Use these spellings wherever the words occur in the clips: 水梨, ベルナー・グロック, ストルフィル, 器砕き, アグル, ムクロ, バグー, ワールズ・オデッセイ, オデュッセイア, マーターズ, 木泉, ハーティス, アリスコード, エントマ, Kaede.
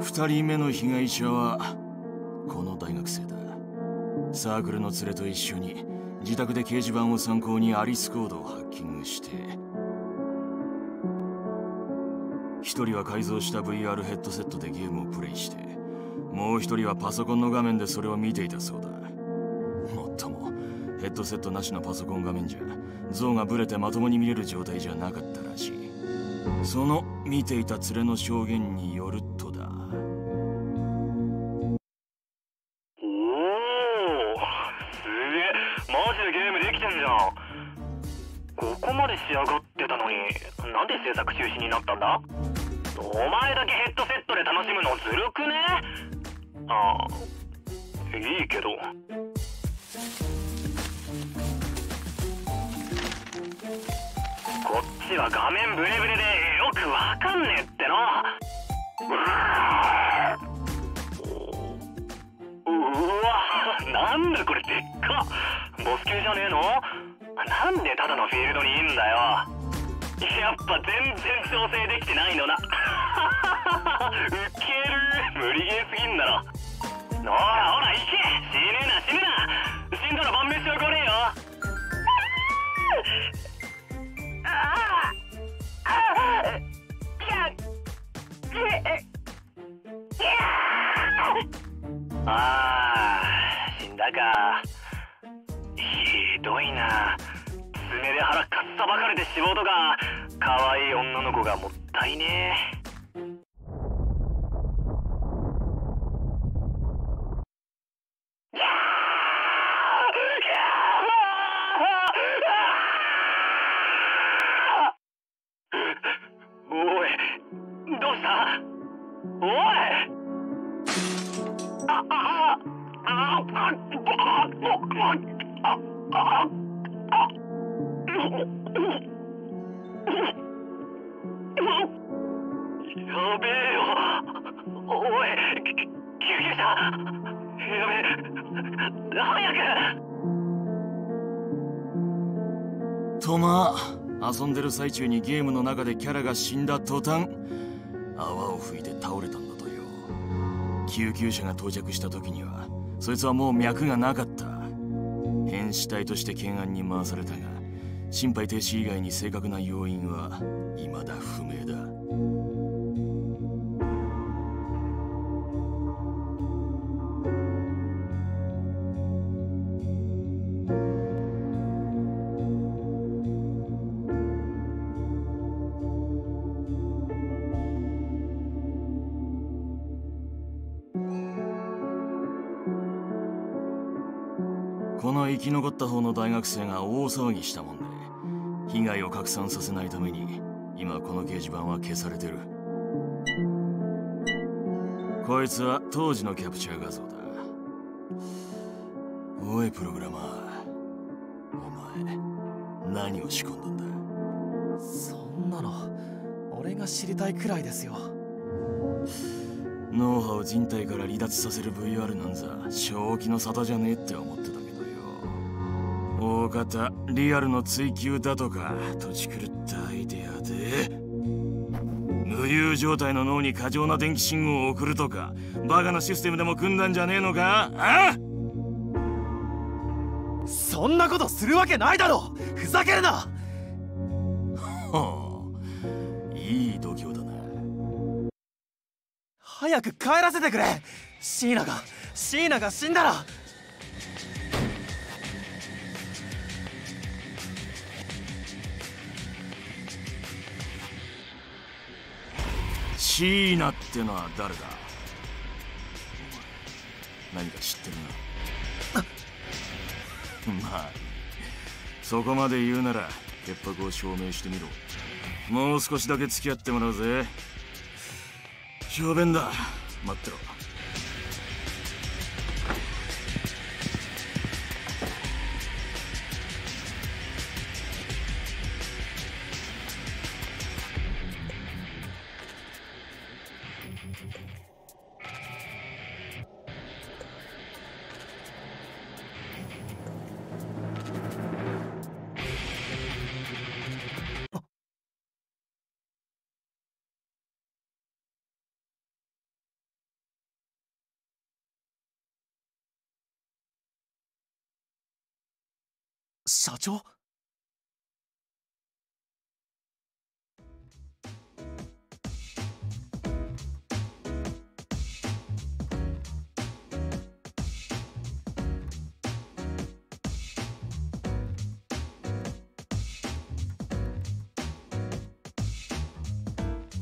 2人目の被害者はこの大学生だ。サークルの連れと一緒に自宅で掲示板を参考にアリスコードをハッキングして、1人は改造した VR ヘッドセットでゲームをプレイして、もう1人はパソコンの画面でそれを見ていたそうだ。もっともヘッドセットなしのパソコン画面じゃ像がブレてまともに見れる状態じゃなかったらしい。その見ていた連れの証言によるとだ。おお、すげえ、マジでゲームできてんじゃん。ここまで仕上がってたのになんで制作中止になったんだ。お前だけヘッドセットで楽しむのずるくね。ああ、いいけど。こっちは画面ブレブレでよくわかんねえっての。うわ、なんだこれ、でっか。ボス級じゃねえの。なんでただのフィールドにいんだよ。やっぱ全然調整できてないのな。ウケる。無理ゲーすぎんだろ。ほらほら、行け。死ねな死ねな。死んだら晩飯は来ねえよ。死んだか。ひどいな。爪で腹かっさばかれて死亡とか。可愛い女の子がもったいねえ。遊んでる最中にゲームの中でキャラが死んだ途端、泡を吹いて倒れたんだとよ。救急車が到着した時にはそいつはもう脈がなかった。変死体として懸案に回されたが、心肺停止以外に正確な要因は未だ不明だ。生き残った方の大学生が大騒ぎしたもんで、被害を拡散させないために今この掲示板は消されてる。こいつは当時のキャプチャー画像だ。おいプログラマー、お前何を仕込んだんだ。そんなの俺が知りたいくらいですよ。脳波を人体から離脱させる VR なんざ正気の沙汰じゃねえって思ってた。大方リアルの追求だとかとち狂ったアイデアで、無遊状態の脳に過剰な電気信号を送るとかバカなシステムでも組んだんじゃねえのか。ああ、そんなことするわけないだろ。ふざけるな。はあ、いい度胸だな。早く帰らせてくれ。シーナが死んだら。シーナってのは誰だ。何か知ってるな。まあそこまで言うなら潔白を証明してみろ。もう少しだけ付き合ってもらうぜ。小便だ、待ってろ。社長？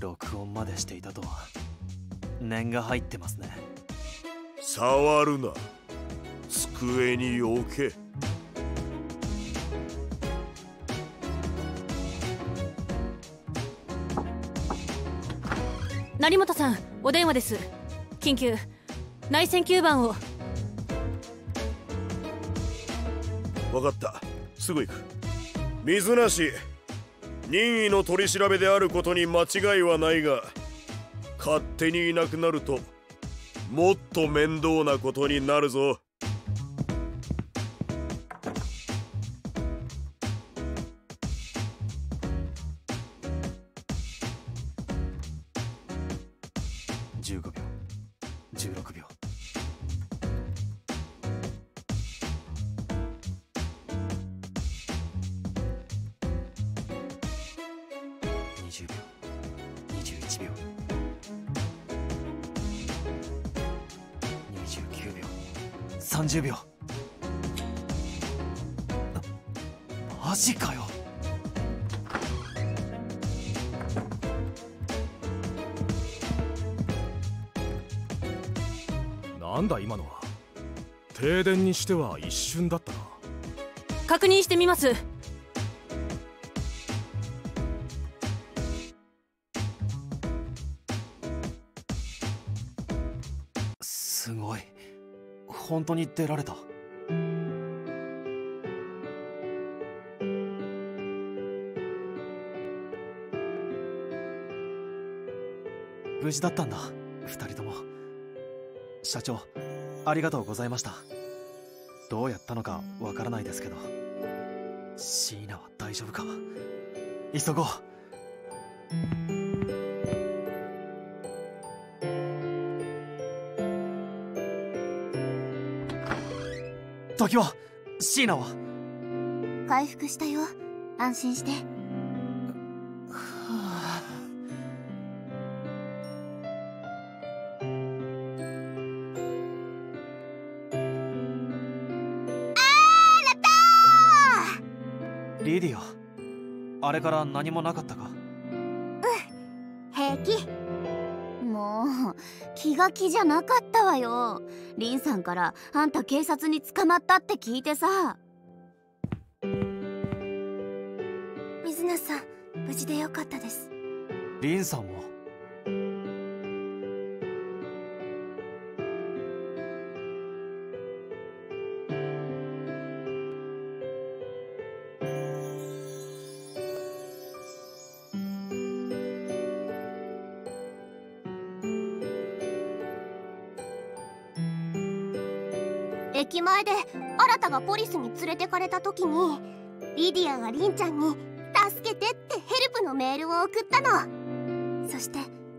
録音までしていたとは、念が入ってますね。触るな、机に置け。成本さん、お電話です。緊急内線9番を。分かった、すぐ行く。水無し、任意の取り調べであることに間違いはないが、勝手にいなくなるともっと面倒なことになるぞ。15秒、16秒。20秒、21秒、29秒、30秒。マジかよ。なんだ今のは。停電にしては一瞬だったな。確認してみます。すごい、本当に出られた。無事だったんだ、2人とも。社長、ありがとうございました。どうやったのかわからないですけど、椎名は大丈夫か。急ごう。時は、椎名は回復したよ。安心して。リディア、あれから何もなかったか。うん、平気。もう気が気じゃなかったわよ。リンさんからあんた警察に捕まったって聞いてさ。水無さん、無事でよかったです。リンさんも。駅前で新たがポリスに連れてかれた時に、リディアがリンちゃんに助けてってヘルプのメールを送ったの。そして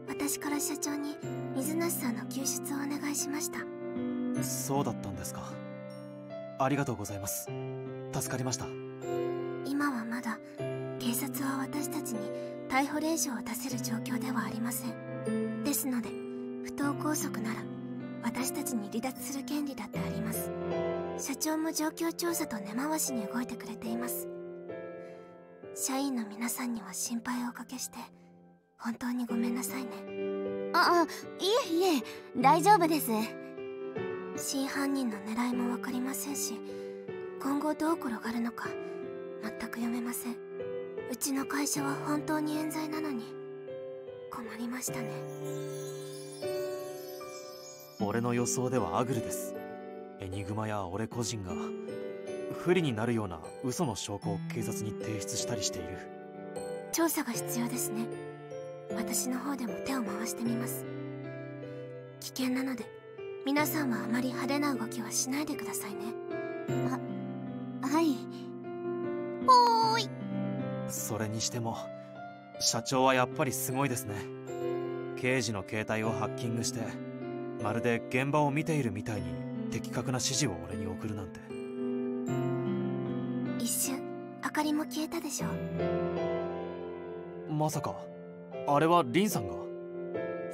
私から社長に水無さんの救出をお願いしました。そうだったんですか。ありがとうございます、助かりました。今はまだ警察は私たちに逮捕令状を出せる状況ではありません。ですので、不当拘束なら私たちに離脱する権利だってあります。社長も状況調査と根回しに動いてくれています。社員の皆さんには心配をおかけして本当にごめんなさいね。いえいえ、大丈夫です。真犯人の狙いも分かりませんし、今後どう転がるのか全く読めません。うちの会社は本当に冤罪なのに困りましたね。俺の予想ではアグルです。エニグマや俺個人が不利になるような嘘の証拠を警察に提出したりしている。調査が必要ですね。私の方でも手を回してみます。危険なので皆さんはあまり派手な動きはしないでくださいね。あ、はい。おーい。それにしても社長はやっぱりすごいですね。刑事の携帯をハッキングして、まるで現場を見ているみたいに的確な指示を俺に送るなんて。一瞬明かりも消えたでしょ。まさかあれはリンさんが。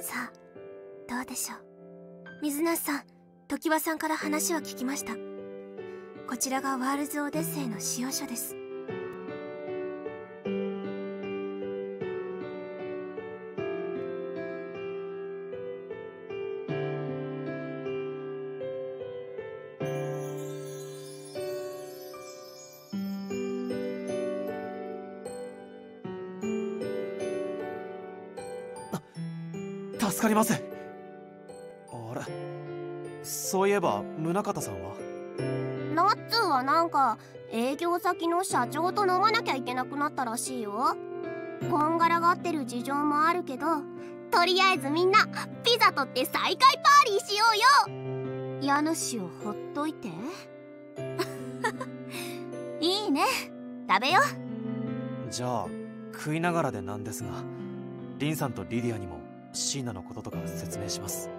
さあどうでしょう。水無さん、常盤さんから話を聞きました。こちらがワールズ・オデッセイの使用書です。助かります。あれ、そういえば宗像さんは。ナッツーはなんか営業先の社長と飲まなきゃいけなくなったらしいよ。こんがらがってる事情もあるけど、とりあえずみんなピザ取って再会パーリーしようよ。家主をほっといていいね、食べよ。じゃあ食いながらでなんですが、リンさんとリディアにもシーナのこととか説明します。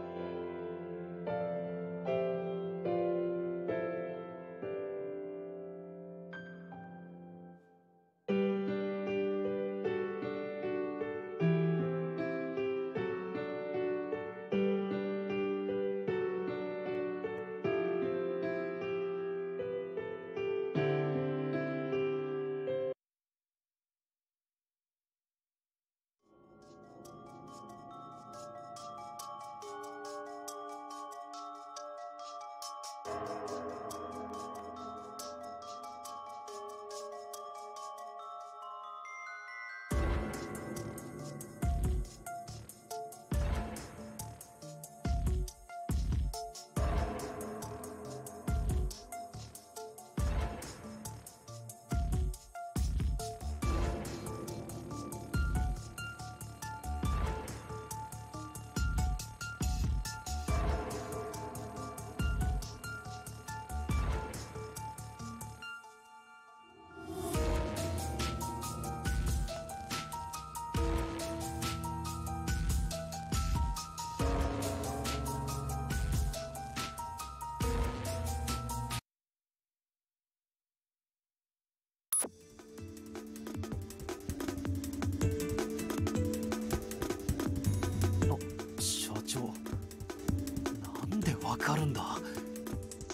わかるんだ。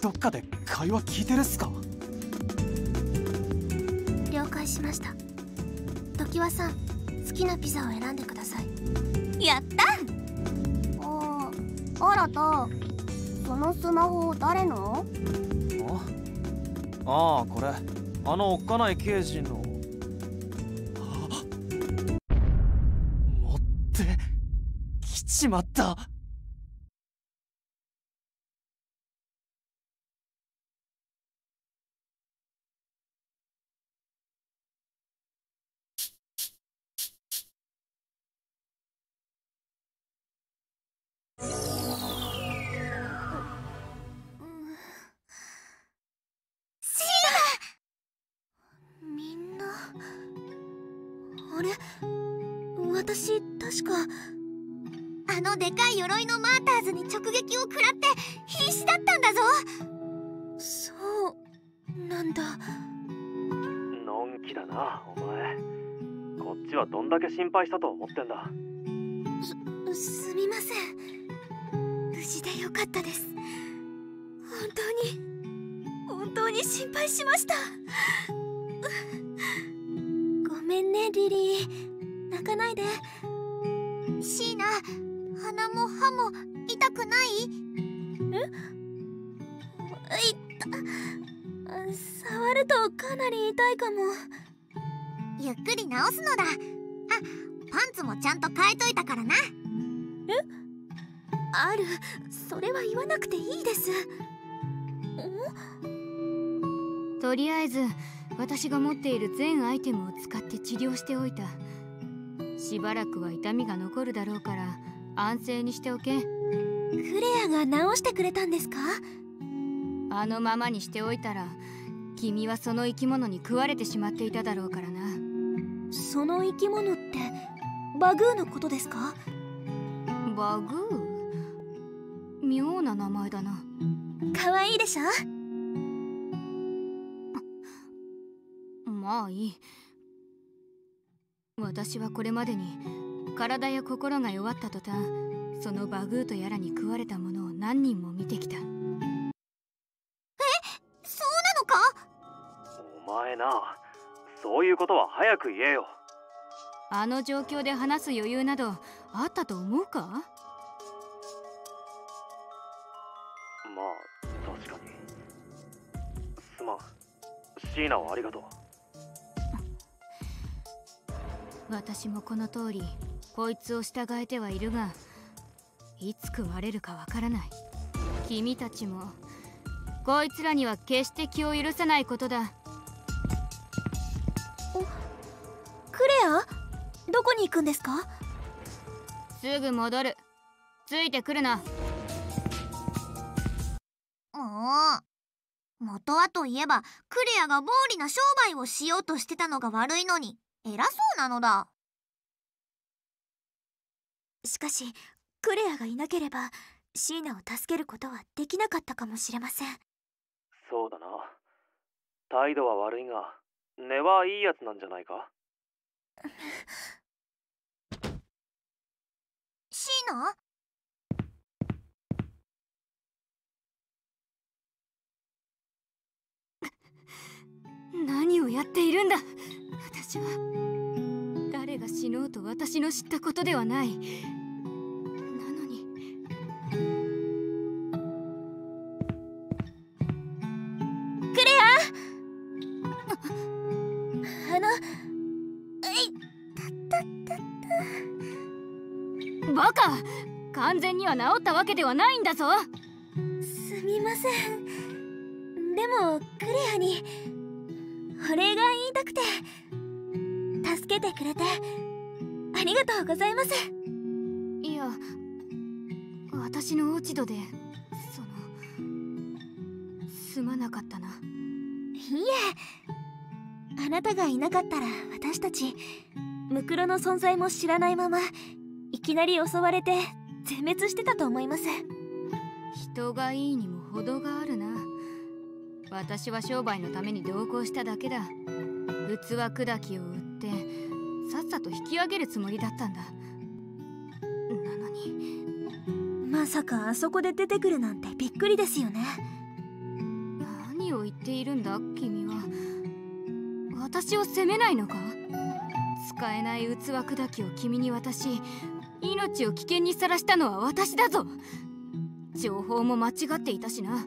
どっかで会話聞いてるっすか。了解しました。常盤さん、好きなピザを選んでください。やった。ああ、新た、そのスマホ誰の？ああ、これあのおっかない刑事の。持ってきちまった。あれ、私確かあのでかい鎧のマーターズに直撃を食らって瀕死だったんだぞ。そうなんだ。のんきだなお前。こっちはどんだけ心配したと思ってんだ。すみません。無事でよかったです。本当に心配しました。リリー、泣かないで。シーナ、鼻も歯も痛くない？痛っ、触るとかなり痛いかも。ゆっくり治すのだ。あ、パンツもちゃんと変えといたからな。え？ある、それは言わなくていいです。とりあえず私が持っている全アイテムを使って治療しておいた。しばらくは痛みが残るだろうから安静にしておけ。クレアが治してくれたんですか？あのままにしておいたら君はその生き物に食われてしまっていただろうからな。その生き物ってバグーのことですか？バグー？妙な名前だな。可愛いでしょ？もういい。私はこれまでに体や心が弱った途端、そのバグーとやらに食われたものを何人も見てきた。え、そうなのか？お前な、そういうことは早く言えよ。あの状況で話す余裕などあったと思うか？まあ確かに。すまん、シーナをありがとう。私もこの通りこいつを従えてはいるが、いつ食われるかわからない。君たちもこいつらには決して気を許さないことだ。お、クレア、どこに行くんですか？すぐ戻る。ついてくるな。おお、元はといえばクレアが暴利な商売をしようとしてたのが悪いのに偉そうなのだ。しかしクレアがいなければシーナを助けることはできなかったかもしれません。そうだな、態度は悪いが根はいいやつなんじゃないか？シーナ？何をやっているんだ。私は誰が死のうと私の知ったことではない。バカ、完全には治ったわけではないんだぞ。すみません。でもクレアにお礼が言いたくて。助けてくれてありがとうございます。いや、私の落ち度で、その、すまなかったな。いえ、あなたがいなかったら私たちムクロの存在も知らないままいきなり襲われて全滅してたと思います。人がいいにも程があるな。私は商売のために同行しただけだ。器砕きを売ってさっさと引き上げるつもりだったんだ。なのにまさかあそこで出てくるなんてびっくりですよね。何を言っているんだ君は。私を責めないのか？使えない器砕きを君に渡し、命を危険にさらしたのは私だぞ。情報も間違っていたしな。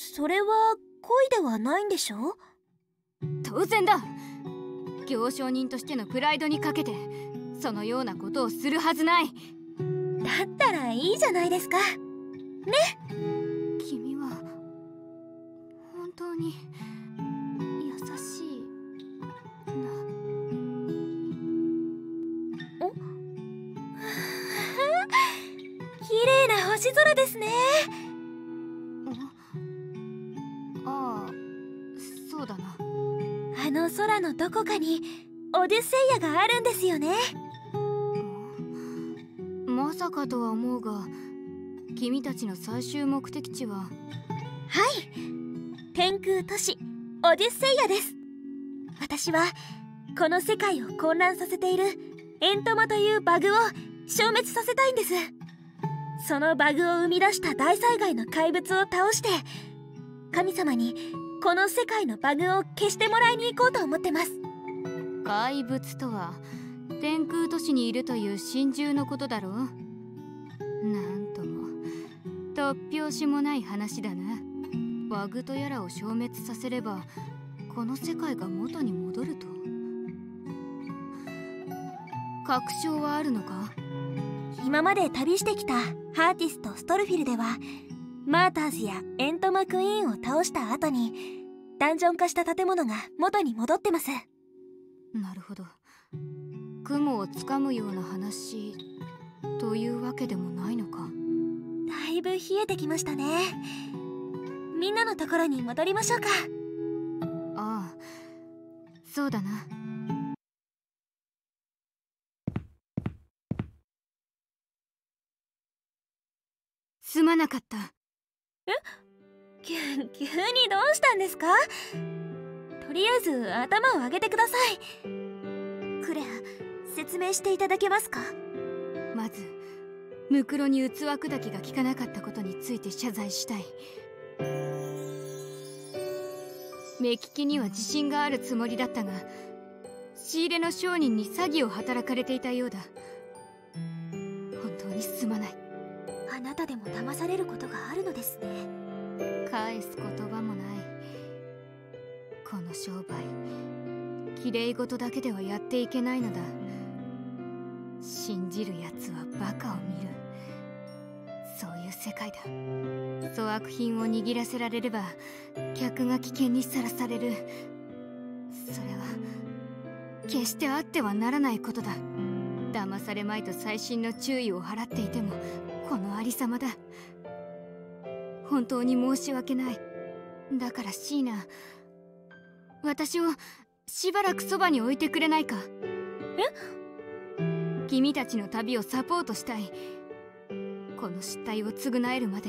それは恋ではないんでしょ？当然だ。行商人としてのプライドにかけてそのようなことをするはずない。だったらいいじゃないですか。ね、君は本当に優しい。綺麗な星空ですね。ああ、そうだな。あの空のどこかにオデュッセイアがあるんですよね。まさかとは思うが、君たちの最終目的地は？はい、天空都市オデュッセイアです。私はこの世界を混乱させているエントマというバグを消滅させたいんです。そのバグを生み出した大災害の怪物を倒して、神様にこの世界のバグを消してもらいに行こうと思ってます。怪物とは天空都市にいるという神獣のことだろう。なんとも突拍子もない話だな。バグとやらを消滅させればこの世界が元に戻ると。確証はあるのか？今まで旅してきたハーティスとストルフィルでは、マーターズやエントマクイーンを倒した後にダンジョン化した建物が元に戻ってます。なるほど。雲をつかむような話というわけでもないのか。だいぶ冷えてきましたね。みんなのところに戻りましょうか。ああ、そうだな。すまなかった。え？急にどうしたんですか？とりあえず頭を上げてください。クレア、説明していただけますか？まずムクロに器砕きが効かなかったことについて謝罪したい。目利きには自信があるつもりだったが、仕入れの商人に詐欺を働かれていたようだ。本当にすまない。あなたでも騙されることがあるのですね。返す言葉もない。この商売、きれい事だけではやっていけないのだ。信じるやつはバカを見る。そういう世界だ。粗悪品を握らせられれば客が危険にさらされる。それは決してあってはならないことだ。騙されまいと細心の注意を払っていてもこのありさまだ。本当に申し訳ない。だからシーナ、私をしばらくそばに置いてくれないか？え？君たちの旅をサポートしたい。この失態を償えるまで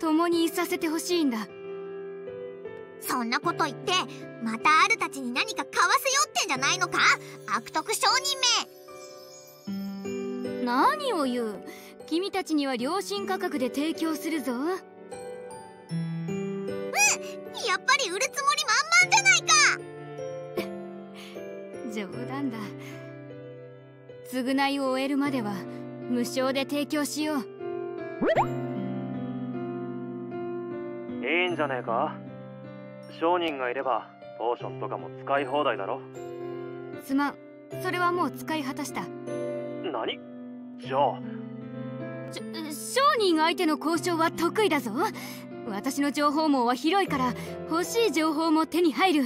共にいさせてほしいんだ。そんなこと言ってまたアルたちに何か買わせようってんじゃないのか、悪徳商人め。何を言う、君たちには良心価格で提供するぞ。うん、やっぱり売るつもり満々じゃないか冗談だ。償いを終えるまでは無償で提供しよう。いいんじゃねえか。商人がいればポーションとかも使い放題だろ。すまん、それはもう使い果たした。何？じゃあ商人相手の交渉は得意だぞ。私の情報網は広いから欲しい情報も手に入る。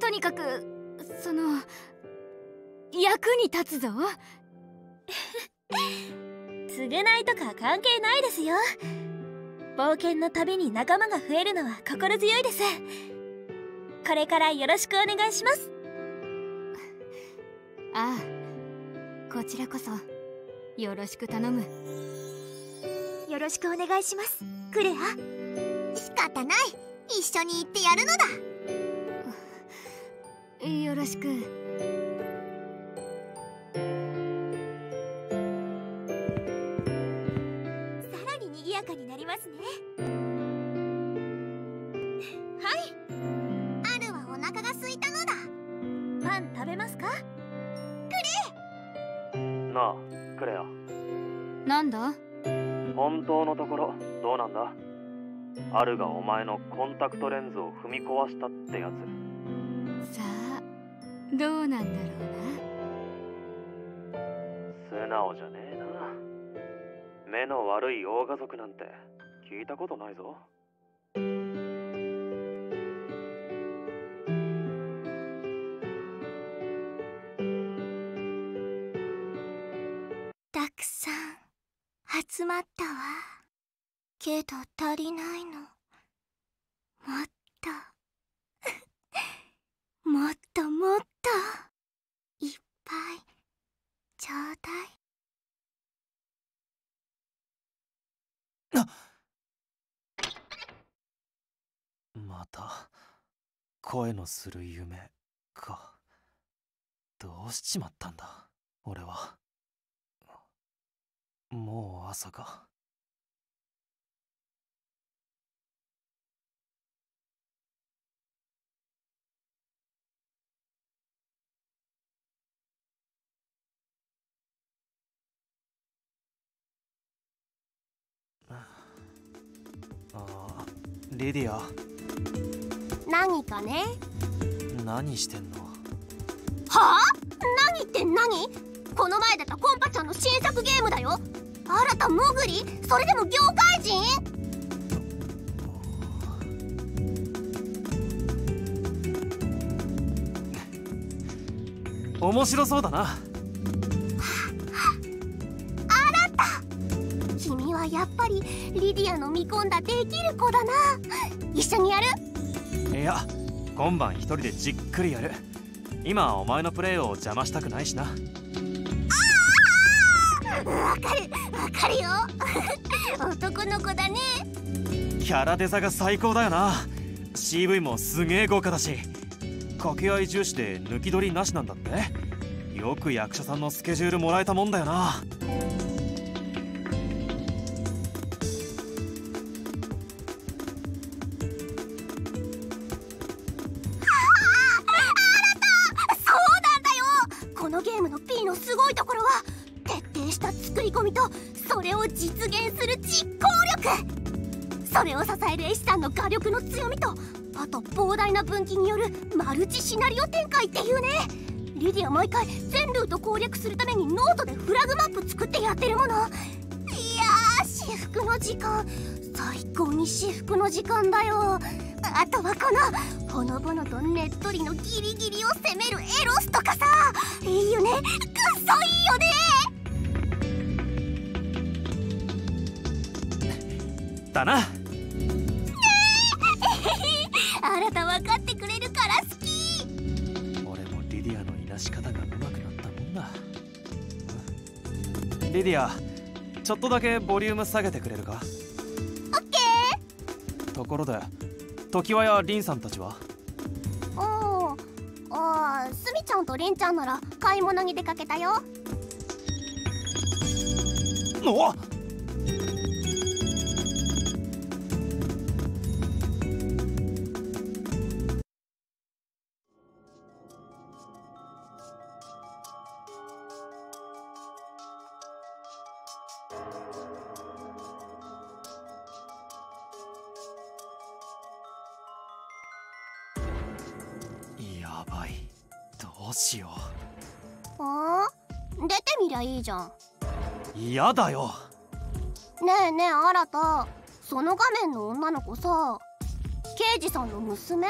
とにかくその役に立つぞ償いとか関係ないですよ。冒険の旅に仲間が増えるのは心強いです。これからよろしくお願いします。ああ、こちらこそよろしく頼む。よろしくお願いしますクレア。仕方ない、一緒に行ってやるのだよろしく。になりますね。はい、アルはお腹が空いたのだ。パン食べますかクレイ。なあクレア、なんだ本当のところどうなんだ。アルがお前のコンタクトレンズを踏み壊したってやつ。さあどうなんだろうな。素直じゃねえな。目の悪い大家族なんて聞いたことないぞ。たくさん集まったわ。けど足りないの。もっともっともっといっぱいちょうだい。また声のする夢か。どうしちまったんだ俺は。もう朝か。リディア、何かね。何してんの？はあ？何って何？この前出たコンパちゃんの新作ゲームだよ。新たもぐり？それでも業界人？面白そうだな。やっぱりリディアの見込んだできる子だな。一緒にやる？いや、今晩一人でじっくりやる。今お前のプレイを邪魔したくないしな。ああ、わかるわかるよ男の子だね。キャラデザが最高だよな。CV もすげえ豪華だし、掛け合い重視で抜き取りなしなんだって。よく役者さんのスケジュールもらえたもんだよな。画力の強みと、あと膨大な分岐によるマルチシナリオ展開っていうね。リディア毎回全ルート攻略するためにノートでフラグマップ作ってやってるもの。いやー、至福の時間、最高に至福の時間だよ。あとはこのほのぼのとねっとりのギリギリを攻めるエロスとかさ、いいよね、くっそいいよね。だな。あなた分かってくれるから好き。俺もリディアのいなし方が上手くなったもんだ。リディア、ちょっとだけボリューム下げてくれるか。オッケー。ところで時和やリンさんたちは？ああ、スミちゃんとリンちゃんなら買い物に出かけたよ。おっ、いいじゃん。嫌だよ。ねえねえ、新た、その画面の女の子さ、刑事さんの娘？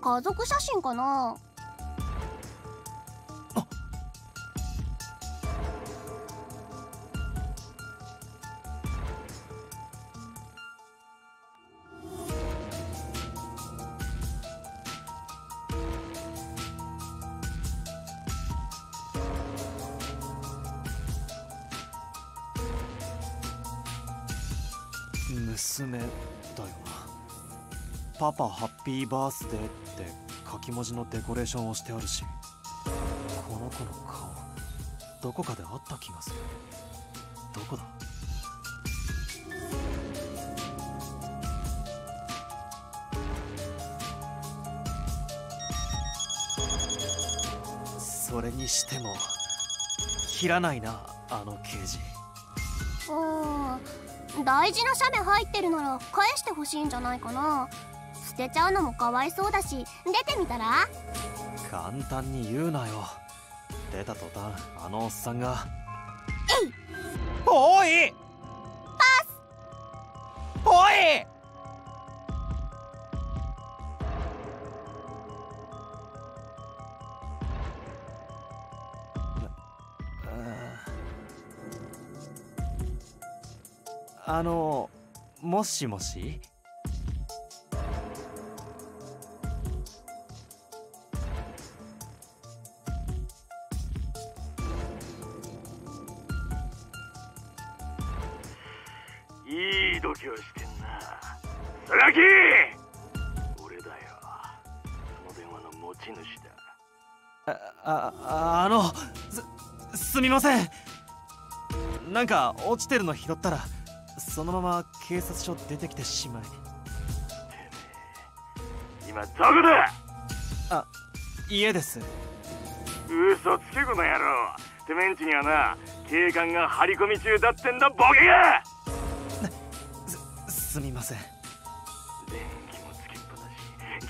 家族写真かな？あ、娘だよな。「パパハッピーバースデー」って書き文字のデコレーションをしてあるし、この子の顔どこかであった気がする。どこだ？それにしても切らないな、あの刑事。大事な写メ入ってるなら返してほしいんじゃないかな。捨てちゃうのもかわいそうだし、出てみたら？簡単に言うなよ。出た途端あのおっさんがえい、おいパス、おい。もしもし？いい度胸してんな、榊。俺だよ、その電話の持ち主だ。すみません。なんか落ちてるの拾ったらそのまま警察署出てきてしまい。今どこだ？あ、家です。嘘つけ、この野郎。てめえんちにはな、警官が張り込み中だってんだ、ボケが。すみません。電気もつけっぱなし、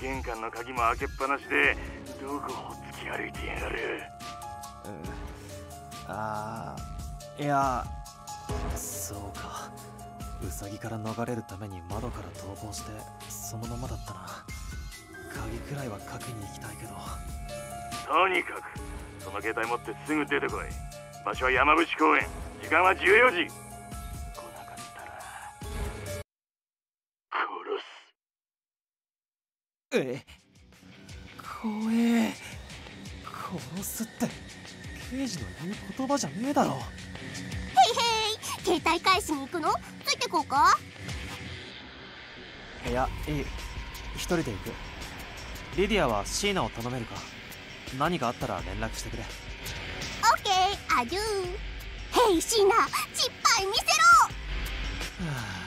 玄関の鍵も開けっぱなしで、どこを突き歩いてやがる。いや、そうか、ウサギから逃れるために窓から逃亡してそのままだったな。鍵くらいはかけに行きたいけど。とにかくその携帯持ってすぐ出てこい。場所は山伏公園、時間は14時。来なかったら殺す。え、怖え。殺すって刑事の言う言葉じゃねえだろ。へいへい、携帯返しに行くの？ついてこうか。いや、いい。一人で行く。リディアはシーナを頼めるか。何かあったら連絡してくれ。オッケー、アデュー。ヘイシーナ、失敗見せろ。はあ、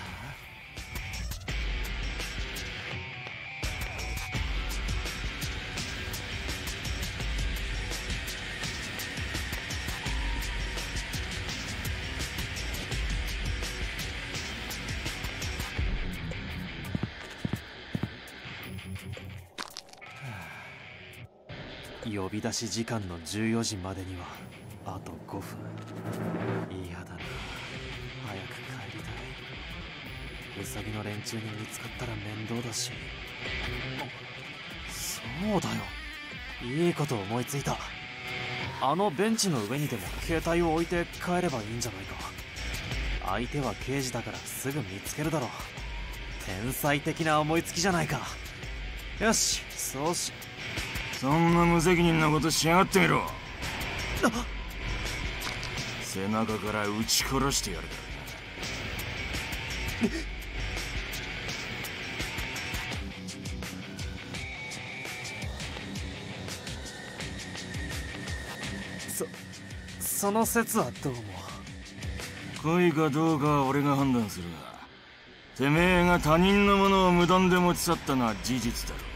呼び出し時間の14時までにはあと5分。嫌だな、早く帰りたい。ウサギの連中に見つかったら面倒だし。そうだよ、いいこと思いついた。あのベンチの上にでも携帯を置いて帰ればいいんじゃないか。相手は刑事だからすぐ見つけるだろう。天才的な思いつきじゃないか。よし、そうし。そんな無責任なことしやがってみろ。背中から撃ち殺してやるからな。その説はどうも。故意かどうかは俺が判断するが、てめえが他人のものを無断で持ち去ったのは事実だろ。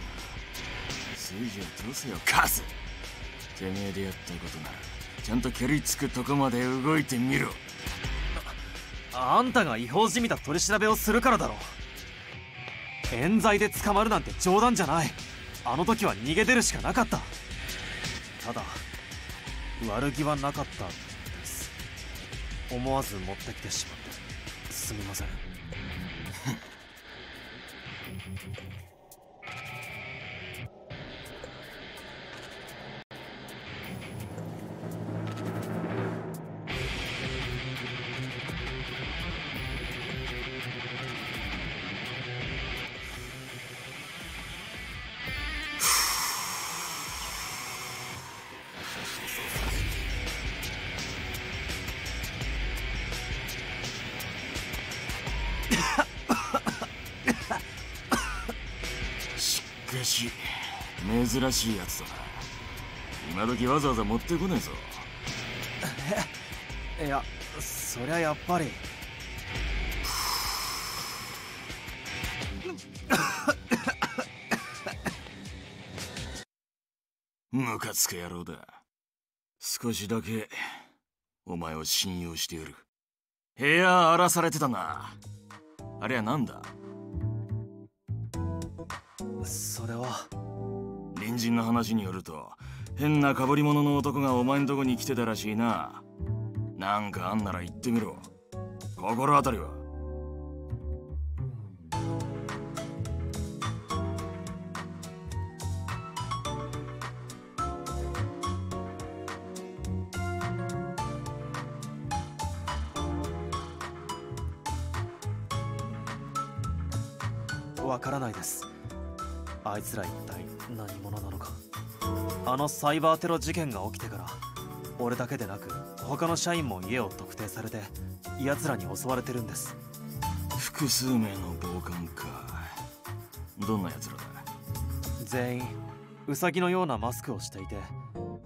以上どうせよカス。てめえでやったことならちゃんと蹴りつくとこまで動いてみろ。 あんたが違法じみた取り調べをするからだろ。冤罪で捕まるなんて冗談じゃない。あの時は逃げ出るしかなかった。ただ悪気はなかったです。思わず持ってきてしまってすみません。珍しいやつだな。今時わざわざ持ってこないぞ。いや、そりゃやっぱりムカつく野郎だ。少しだけお前を信用してやる。部屋荒らされてたな。あれはなんだ。それは隣人の話によると、変な被り物の男がお前んとこに来てたらしいな。なんかあんなら言ってみろ。心当たりは。わからないです。あいつら一体何者なのか。あのサイバーテロ事件が起きてから俺だけでなく他の社員も家を特定されて奴らに襲われてるんです。複数名の暴漢か。どんな奴らだ。全員ウサギのようなマスクをしていて、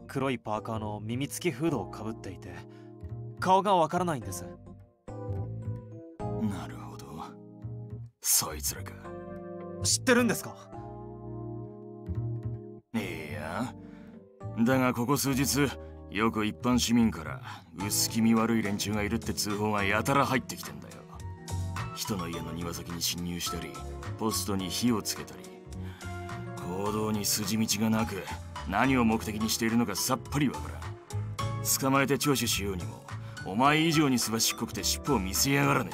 黒いパーカーの耳付きフードをかぶっていて、顔がわからないんです。なるほど、そいつらか。知ってるんですか。だがここ数日よく一般市民から薄気味悪い連中がいるって通報がやたら入ってきてんだよ。人の家の庭先に侵入したり、ポストに火をつけたり、行動に筋道がなく何を目的にしているのかさっぱりわからん。捕まえて聴取しようにもお前以上にすばしっこくて尻尾を見せやがらね。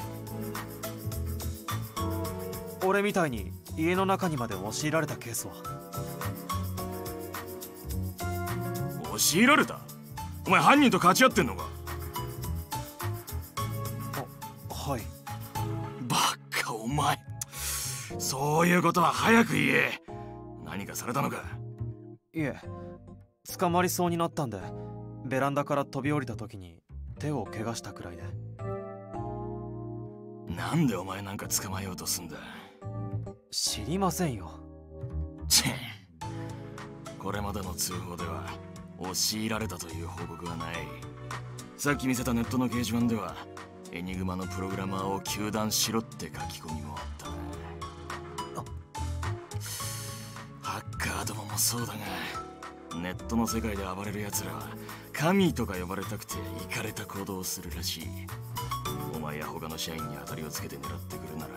俺みたいに家の中にまで押し入られたケースは。強いられた。お前犯人と勝ち合ってんのか。はい。バカお前。そういうことは早く言え。何かされたのか。いえ、捕まりそうになったんで、ベランダから飛び降りた時に手を怪我したくらいで。なんでお前なんか捕まえようとすんだ。知りませんよ。これまでの通報では押し入られたという報告はない。さっき見せたネットの掲示板ではエニグマのプログラマーを糾弾しろって書き込みもあったね。ハッカーどももそうだが、ネットの世界で暴れるやつらは神とか呼ばれたくてイカれた行動をするらしい。お前や他の社員に当たりをつけて狙ってくるなら、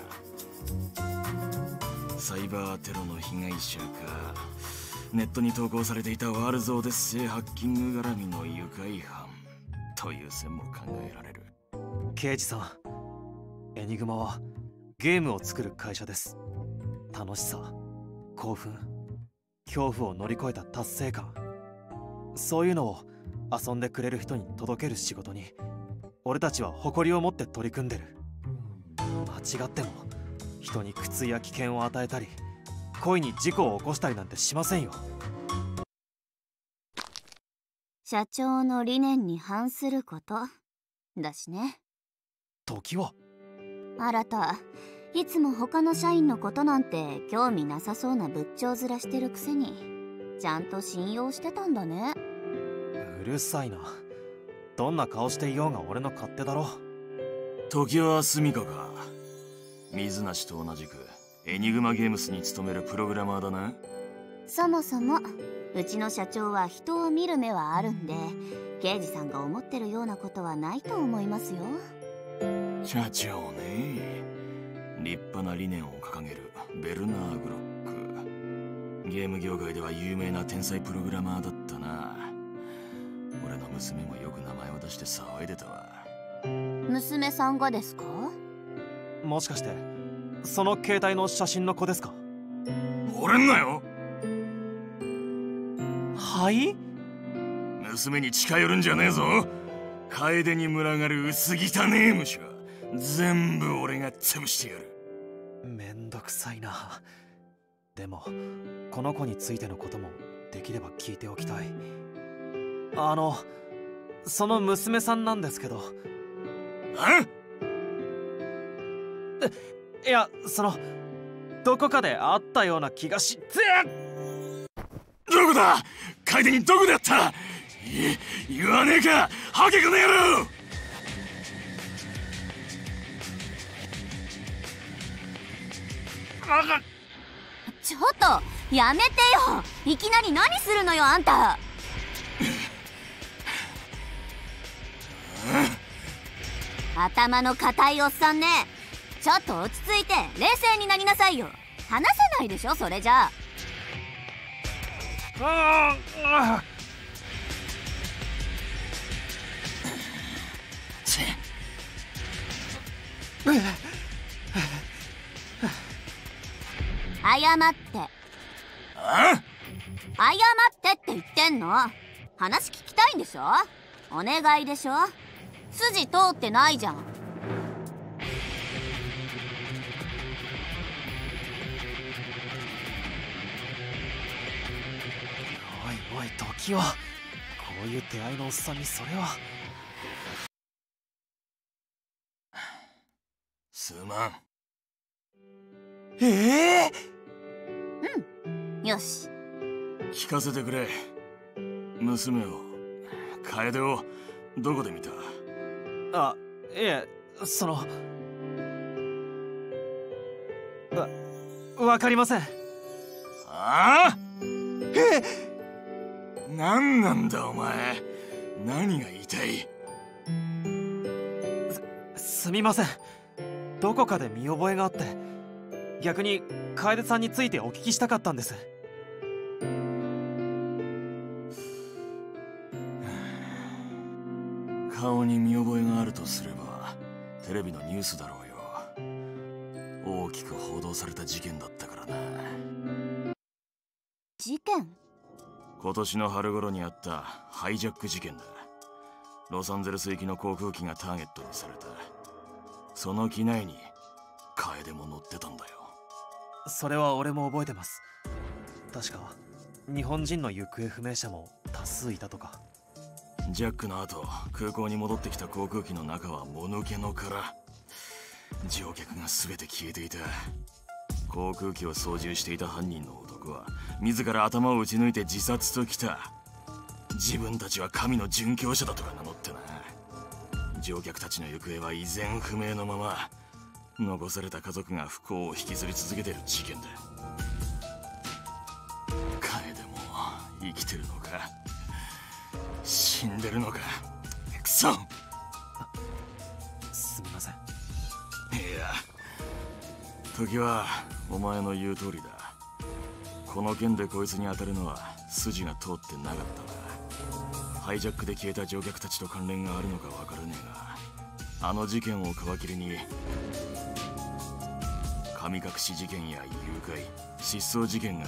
サイバーテロの被害者かネットに投稿されていたワールズ・オデッセイハッキング絡みの愉快犯という線も考えられる。刑事さん、エニグマはゲームを作る会社です。楽しさ、興奮、恐怖を乗り越えた達成感、そういうのを遊んでくれる人に届ける仕事に俺たちは誇りを持って取り組んでる。間違っても人に苦痛や危険を与えたり故意に事故を起こしたりなんてしませんよ。社長の理念に反することだしね。時はあらた、いつも他の社員のことなんて興味なさそうな仏頂面してるくせにちゃんと信用してたんだね。うるさいな、どんな顔していようが俺の勝手だろ。時はスミカか、水無しと同じくエニグマゲームスに勤めるプログラマーだな。そもそもうちの社長は人を見る目はあるんで、刑事さんが思ってるようなことはないと思いますよ。社長ね、立派な理念を掲げるベルナー・グロック、ゲーム業界では有名な天才プログラマーだったな。俺の娘もよく名前を出して騒いでたわ。娘さんがですか？もしかしてその携帯の写真の子ですか？惚れんなよ。はい？娘に近寄るんじゃねえぞ。楓に群がる薄汚ねえ虫は全部俺が潰してやる。めんどくさいな。でもこの子についてのこともできれば聞いておきたい。その娘さんなんですけど。いや、どこかで会ったような気がし。どこだ？楓にどこで会った？言わねえか、ハケこの野郎！ちょっとやめてよ、いきなり何するのよあんた。頭の固いおっさんね、ちょっと落ち着いて冷静になりなさいよ。話せないでしょそれじゃあ。謝って。謝ってって言ってんの。話聞きたいんでしょ、お願いでしょ。筋通ってないじゃん。おいおい時は、こういう出会いのおっさんにそれは。すまん。うん、よし聞かせてくれ。娘を、楓をどこで見た？わかりません。何なんだお前、何が言いたい？すみません、どこかで見覚えがあって、逆に楓さんについてお聞きしたかったんです。顔に見覚えがあるとすればテレビのニュースだろうよ。大きく報道された事件だったからな。事件？今年の春頃にあったハイジャック事件だ。ロサンゼルス行きの航空機がターゲットにされた。その機内に楓も乗ってたんだよ。それは俺も覚えてます。確か日本人の行方不明者も多数いたとか。ジャックの後、空港に戻ってきた航空機の中はもぬけの殻。乗客が全て消えていた。航空機を操縦していた犯人の男、族は自ら頭を打ち抜いて自殺ときた。自分たちは神の殉教者だとか名乗ってな。乗客たちの行方は依然不明のまま、残された家族が不幸を引きずり続けている事件だ。カエデも生きてるのか死んでるのか、クソ。すみません。いや、時はお前の言う通りだ。この件でこいつに当たるのは筋が通ってなかったな。ハイジャックで消えた乗客たちと関連があるのか分からねえが、あの事件を皮切りに神隠し事件や誘拐、失踪事件が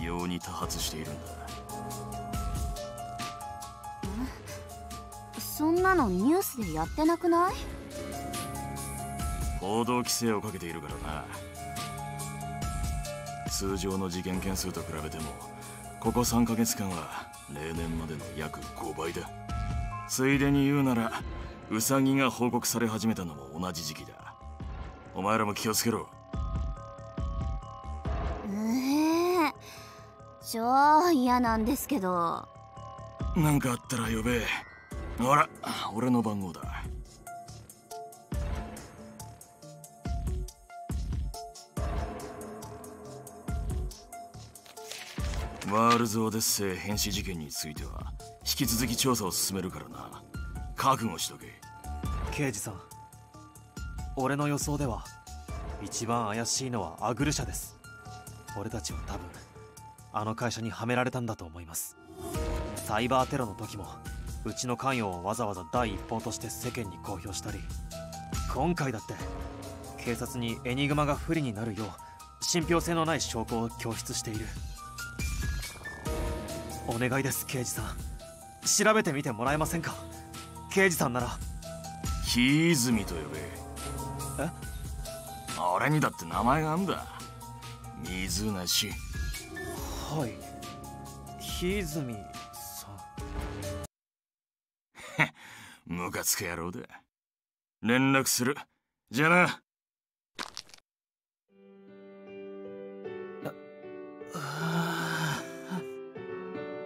異様に多発しているんだ。そんなのニュースでやってなくない？報道規制をかけているからな。通常の事件件数と比べてもここ3ヶ月間は例年までの約5倍だ。ついでに言うならウサギが報告され始めたのも同じ時期だ。お前らも気をつけろ。超嫌なんですけど。なんかあったら呼べ。ほら、俺の番号だ。ワールズ・オデッセイ変死事件については引き続き調査を進めるからな。覚悟しとけ。刑事さん、俺の予想では一番怪しいのはアグル社です。俺たちは多分あの会社にはめられたんだと思います。サイバーテロの時もうちの関与をわざわざ第一報として世間に公表したり、今回だって警察にエニグマが不利になるよう信憑性のない証拠を供出している。お願いです刑事さん、調べてみてもらえませんか。刑事さんなら木泉と呼べ。え？俺にだって名前があんだ。水梨。はい、木泉さん。へっ、ムカつく野郎だ。連絡する。じゃあな。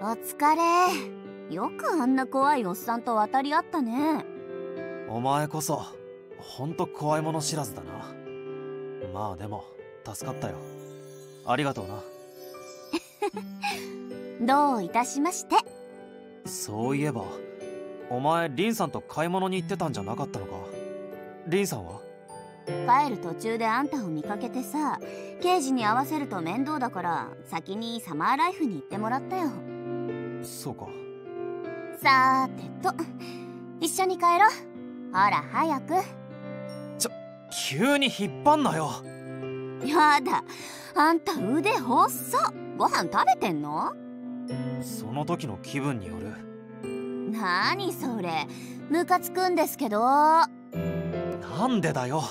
お疲れ。よくあんな怖いおっさんと渡り合ったね。お前こそほんと怖いもの知らずだな。まあでも助かったよ。ありがとうな。どういたしまして。そういえばお前リンさんと買い物に行ってたんじゃなかったのか。リンさんは帰る途中であんたを見かけてさ、刑事に会わせると面倒だから先にサマーライフに行ってもらったよ。そうか。さーてと、一緒に帰ろう。ほら早く。急に引っ張んなよ。やだ、あんた腕細っ。ご飯食べてんの？その時の気分による。なにそれ、ムカつくんですけど。なんでだよ。